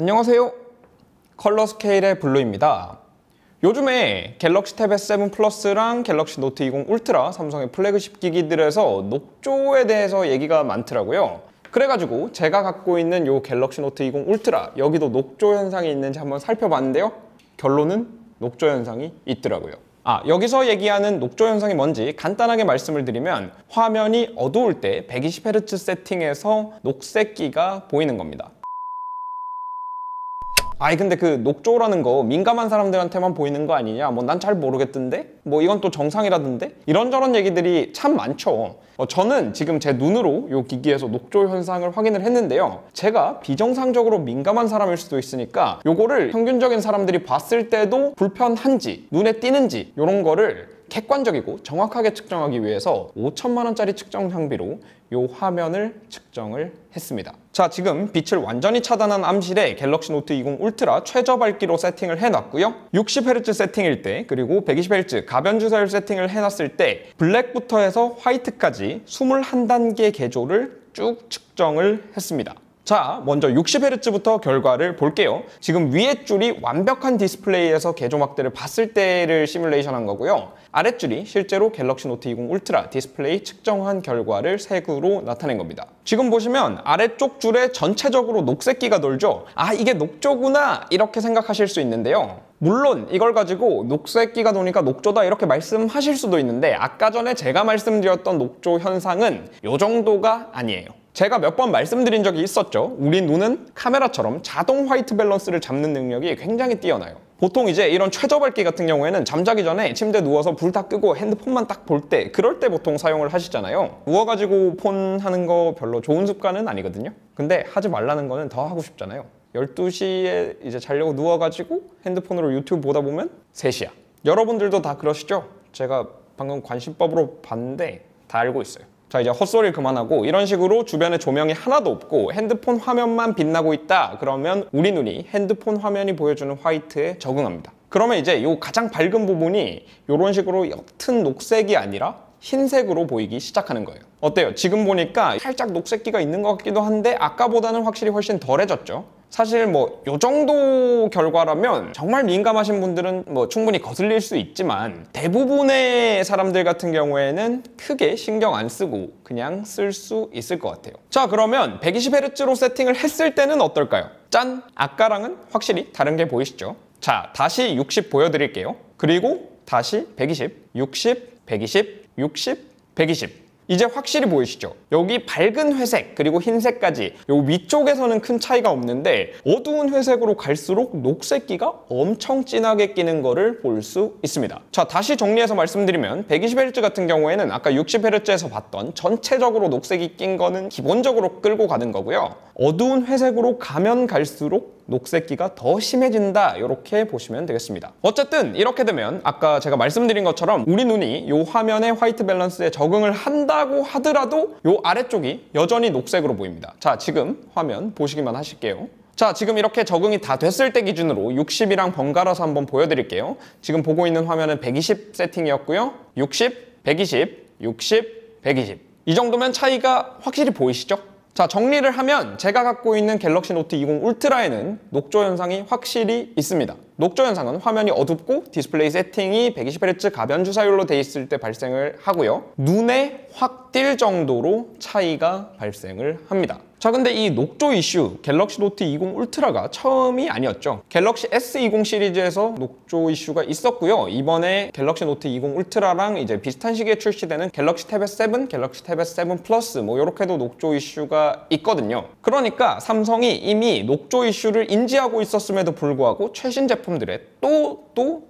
안녕하세요, 컬러스케일의 블루입니다. 요즘에 갤럭시 탭 S7 플러스랑 갤럭시 노트20 울트라, 삼성의 플래그십 기기들에서 녹조에 대해서 얘기가 많더라고요. 그래가지고 제가 갖고 있는 요 갤럭시 노트20 울트라, 여기도 녹조 현상이 있는지 한번 살펴봤는데요, 결론은 녹조 현상이 있더라고요. 여기서 얘기하는 녹조 현상이 뭔지 간단하게 말씀을 드리면, 화면이 어두울 때 120Hz 세팅에서 녹색기가 보이는 겁니다. 근데 그 녹조라는 거 민감한 사람들한테만 보이는 거 아니냐, 뭐 난 잘 모르겠던데, 뭐 이건 또 정상이라던데, 이런저런 얘기들이 참 많죠. 저는 지금 제 눈으로 이 기기에서 녹조 현상을 확인을 했는데요, 제가 비정상적으로 민감한 사람일 수도 있으니까 요거를 평균적인 사람들이 봤을 때도 불편한지 눈에 띄는지 이런 거를 객관적이고 정확하게 측정하기 위해서 5,000만 원짜리 측정 장비로 이 화면을 측정을 했습니다. 자, 지금 빛을 완전히 차단한 암실에 갤럭시 노트20 울트라 최저 밝기로 세팅을 해놨고요, 60Hz 세팅일 때, 그리고 120Hz 가변 주사율 세팅을 해놨을 때 블랙부터 해서 화이트까지 21단계 계조를 쭉 측정을 했습니다. 자, 먼저 60Hz부터 결과를 볼게요. 지금 위에 줄이 완벽한 디스플레이에서 계조막대를 봤을 때를 시뮬레이션한 거고요, 아랫줄이 실제로 갤럭시 노트20 울트라 디스플레이 측정한 결과를 색으로 나타낸 겁니다. 지금 보시면 아래쪽 줄에 전체적으로 녹색기가 돌죠. 이게 녹조구나, 이렇게 생각하실 수 있는데요, 물론 이걸 가지고 녹색기가 도니까 녹조다 이렇게 말씀하실 수도 있는데, 아까 전에 제가 말씀드렸던 녹조 현상은 이 정도가 아니에요. 제가 몇 번 말씀드린 적이 있었죠. 우리 눈은 카메라처럼 자동 화이트 밸런스를 잡는 능력이 굉장히 뛰어나요. 보통 이제 이런 최저 밝기 같은 경우에는 잠자기 전에 침대 누워서 불 다 끄고 핸드폰만 딱 볼 때, 그럴 때 보통 사용을 하시잖아요. 누워가지고 폰 하는 거 별로 좋은 습관은 아니거든요. 근데 하지 말라는 거는 더 하고 싶잖아요. 12시에 이제 자려고 누워가지고 핸드폰으로 유튜브 보다 보면 3시야. 여러분들도 다 그러시죠? 제가 방금 관심법으로 봤는데 다 알고 있어요. 자, 이제 헛소리 그만하고, 이런 식으로 주변에 조명이 하나도 없고 핸드폰 화면만 빛나고 있다 그러면 우리 눈이 핸드폰 화면이 보여주는 화이트에 적응합니다. 그러면 이제 요 가장 밝은 부분이 요런 식으로 옅은 녹색이 아니라 흰색으로 보이기 시작하는 거예요. 어때요? 지금 보니까 살짝 녹색기가 있는 것 같기도 한데 아까보다는 확실히 훨씬 덜해졌죠. 사실 뭐 요 정도 결과라면 정말 민감하신 분들은 뭐 충분히 거슬릴 수 있지만, 대부분의 사람들 같은 경우에는 크게 신경 안 쓰고 그냥 쓸 수 있을 것 같아요. 자, 그러면 120Hz로 세팅을 했을 때는 어떨까요? 짠! 아까랑은 확실히 다른 게 보이시죠? 자, 다시 60 보여드릴게요. 그리고 다시 120, 60, 120, 60, 120. 이제 확실히 보이시죠? 여기 밝은 회색 그리고 흰색까지 요 위쪽에서는 큰 차이가 없는데, 어두운 회색으로 갈수록 녹색기가 엄청 진하게 끼는 거를 볼 수 있습니다. 자, 다시 정리해서 말씀드리면 120Hz 같은 경우에는 아까 60Hz에서 봤던 전체적으로 녹색이 낀 거는 기본적으로 끌고 가는 거고요, 어두운 회색으로 가면 갈수록 녹색기가 더 심해진다, 이렇게 보시면 되겠습니다. 어쨌든 이렇게 되면 아까 제가 말씀드린 것처럼 우리 눈이 이 화면의 화이트 밸런스에 적응을 한다고 하더라도 이 아래쪽이 여전히 녹색으로 보입니다. 자, 지금 화면 보시기만 하실게요. 자, 지금 이렇게 적응이 다 됐을 때 기준으로 60이랑 번갈아서 한번 보여드릴게요. 지금 보고 있는 화면은 120 세팅이었고요, 60, 120, 60, 120. 이 정도면 차이가 확실히 보이시죠? 자, 정리를 하면 제가 갖고 있는 갤럭시 노트20 울트라에는 녹조 현상이 확실히 있습니다. 녹조 현상은 화면이 어둡고 디스플레이 세팅이 120Hz 가변 주사율로 돼 있을 때 발생을 하고요, 눈에 확 띌 정도로 차이가 발생을 합니다. 자, 근데 이 녹조 이슈, 갤럭시 노트20 울트라가 처음이 아니었죠. 갤럭시 S20 시리즈에서 녹조 이슈가 있었고요, 이번에 갤럭시 노트20 울트라랑 이제 비슷한 시기에 출시되는 갤럭시 탭 S7, 갤럭시 탭 S7 플러스 뭐 이렇게도 녹조 이슈가 있거든요. 그러니까 삼성이 이미 녹조 이슈를 인지하고 있었음에도 불구하고 최신 제품들에 또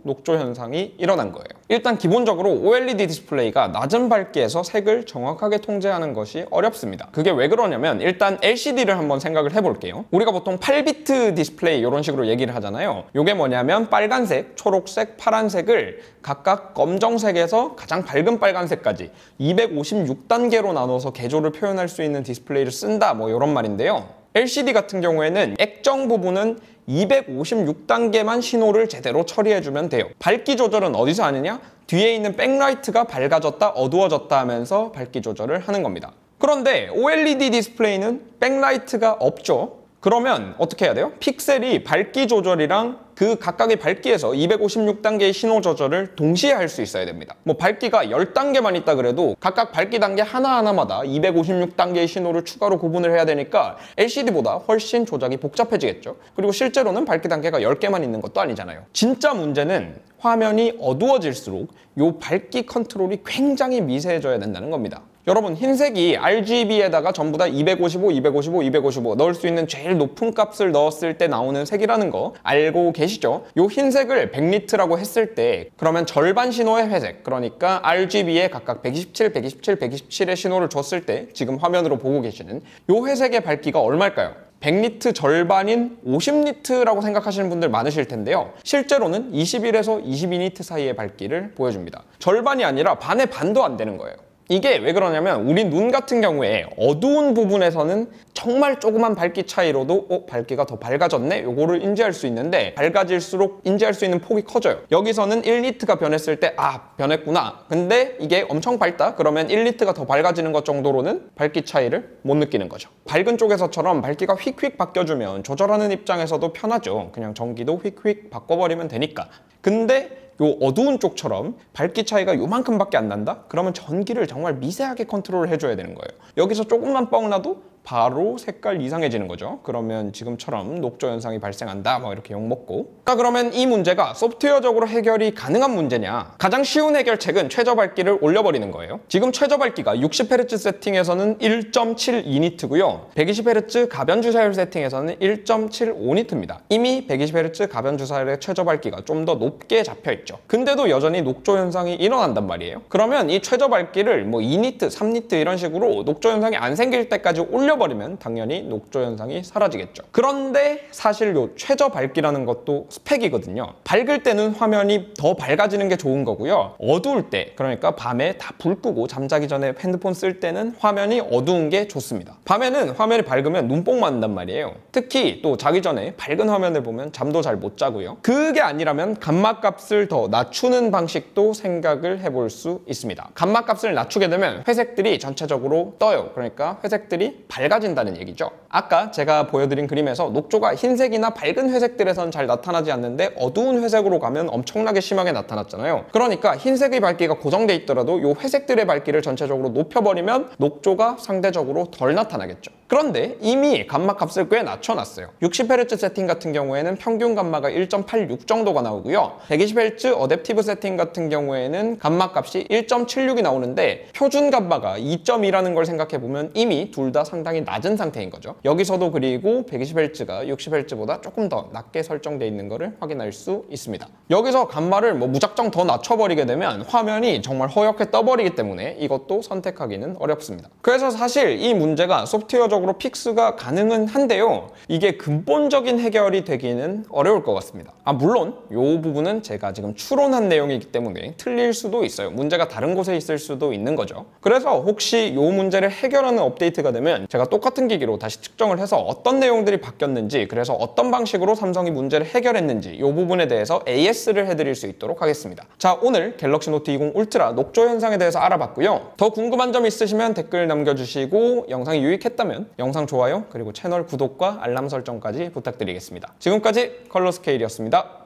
녹조 현상이 일어난 거예요. 일단 기본적으로 OLED 디스플레이가 낮은 밝기에서 색을 정확하게 통제하는 것이 어렵습니다. 그게 왜 그러냐면, 일단 LCD를 한번 생각을 해볼게요. 우리가 보통 8비트 디스플레이 이런 식으로 얘기를 하잖아요. 이게 뭐냐면 빨간색, 초록색, 파란색을 각각 검정색에서 가장 밝은 빨간색까지 256단계로 나눠서 계조를 표현할 수 있는 디스플레이를 쓴다, 뭐 이런 말인데요, LCD 같은 경우에는 액정 부분은 256단계만 신호를 제대로 처리해주면 돼요. 밝기 조절은 어디서 하느냐? 뒤에 있는 백라이트가 밝아졌다, 어두워졌다 하면서 밝기 조절을 하는 겁니다. 그런데 OLED 디스플레이는 백라이트가 없죠. 그러면 어떻게 해야 돼요? 픽셀이 밝기 조절이랑 그 각각의 밝기에서 256단계의 신호 조절을 동시에 할 수 있어야 됩니다. 뭐 밝기가 10단계만 있다 그래도 각각 밝기 단계 하나하나마다 256단계의 신호를 추가로 구분을 해야 되니까 LCD보다 훨씬 조작이 복잡해지겠죠. 그리고 실제로는 밝기 단계가 10개만 있는 것도 아니잖아요. 진짜 문제는 화면이 어두워질수록 이 밝기 컨트롤이 굉장히 미세해져야 된다는 겁니다. 여러분, 흰색이 RGB에다가 전부 다 255, 255, 255 넣을 수 있는 제일 높은 값을 넣었을 때 나오는 색이라는 거 알고 계시죠? 이 흰색을 100니트라고 했을 때 그러면 절반 신호의 회색, 그러니까 RGB에 각각 127, 127, 127의 신호를 줬을 때 지금 화면으로 보고 계시는 이 회색의 밝기가 얼마일까요? 100니트 절반인 50니트라고 생각하시는 분들 많으실 텐데요. 실제로는 21에서 22니트 사이의 밝기를 보여줍니다. 절반이 아니라 반의 반도 안 되는 거예요. 이게 왜 그러냐면 우리 눈 같은 경우에 어두운 부분에서는 정말 조그만 밝기 차이로도 밝기가 더 밝아졌네? 요거를 인지할 수 있는데 밝아질수록 인지할 수 있는 폭이 커져요. 여기서는 1니트가 변했을 때 아, 변했구나. 근데 이게 엄청 밝다? 그러면 1니트가 더 밝아지는 것 정도로는 밝기 차이를 못 느끼는 거죠. 밝은 쪽에서처럼 밝기가 휙휙 바뀌어주면 조절하는 입장에서도 편하죠. 그냥 전기도 휙휙 바꿔버리면 되니까. 근데 요 어두운 쪽처럼 밝기 차이가 요만큼밖에 안 난다? 그러면 전기를 정말 미세하게 컨트롤을 해줘야 되는 거예요. 여기서 조금만 뻥나도 바로 색깔 이상해지는 거죠. 그러면 지금처럼 녹조 현상이 발생한다 막 이렇게 욕먹고. 그러니까 그러면 이 문제가 소프트웨어적으로 해결이 가능한 문제냐? 가장 쉬운 해결책은 최저 밝기를 올려버리는 거예요. 지금 최저 밝기가 60Hz 세팅에서는 1.72니트고요. 120Hz 가변 주사율 세팅에서는 1.75니트입니다. 이미 120Hz 가변 주사율의 최저 밝기가 좀 더 높게 잡혀있죠. 근데도 여전히 녹조 현상이 일어난단 말이에요. 그러면 이 최저 밝기를 뭐 2니트, 3니트 이런 식으로 녹조 현상이 안 생길 때까지 올려버리면 당연히 녹조 현상이 사라지겠죠. 그런데 사실 요 최저 밝기라는 것도 스펙이거든요. 밝을 때는 화면이 더 밝아지는 게 좋은 거고요. 어두울 때, 그러니까 밤에 다 불 끄고 잠자기 전에 핸드폰 쓸 때는 화면이 어두운 게 좋습니다. 밤에는 화면이 밝으면 눈뽕 맞는단 말이에요. 특히 또 자기 전에 밝은 화면을 보면 잠도 잘 못 자고요. 그게 아니라면 감마값을 더 낮추는 방식도 생각을 해볼 수 있습니다. 감마값을 낮추게 되면 회색들이 전체적으로 떠요. 그러니까 회색들이 밝아진다는 얘기죠. 아까 제가 보여드린 그림에서 녹조가 흰색이나 밝은 회색들에선 잘 나타나지 않는데 어두운 회색으로 가면 엄청나게 심하게 나타났잖아요. 그러니까 흰색의 밝기가 고정돼 있더라도 이 회색들의 밝기를 전체적으로 높여버리면 녹조가 상대적으로 덜 나타나겠죠. 그런데 이미 감마 값을 꽤 낮춰놨어요. 60Hz 세팅 같은 경우에는 평균 감마가 1.86 정도가 나오고요. 120Hz 어댑티브 세팅 같은 경우에는 감마 값이 1.76이 나오는데 표준 감마가 2.2라는 걸 생각해보면 이미 둘 다 상당히 낮은 상태인 거죠. 여기서도 그리고 120Hz가 60Hz보다 조금 더 낮게 설정되어 있는 것을 확인할 수 있습니다. 여기서 감마를 뭐 무작정 더 낮춰버리게 되면 화면이 정말 허옇게 떠버리기 때문에 이것도 선택하기는 어렵습니다. 그래서 사실 이 문제가 소프트웨어적으로 픽스가 가능은 한데요. 이게 근본적인 해결이 되기는 어려울 것 같습니다. 물론 이 부분은 제가 지금 추론한 내용이기 때문에 틀릴 수도 있어요. 문제가 다른 곳에 있을 수도 있는 거죠. 그래서 혹시 이 문제를 해결하는 업데이트가 되면 제가 똑같은 기기로 다시 측정을 해서 어떤 내용들이 바뀌었는지, 그래서 어떤 방식으로 삼성이 문제를 해결했는지 이 부분에 대해서 AS를 해드릴 수 있도록 하겠습니다. 자, 오늘 갤럭시 노트20 울트라 녹조 현상에 대해서 알아봤고요. 더 궁금한 점 있으시면 댓글 남겨주시고 영상이 유익했다면 영상 좋아요, 그리고 채널 구독과 알람 설정까지 부탁드리겠습니다. 지금까지 컬러스케일이었습니다.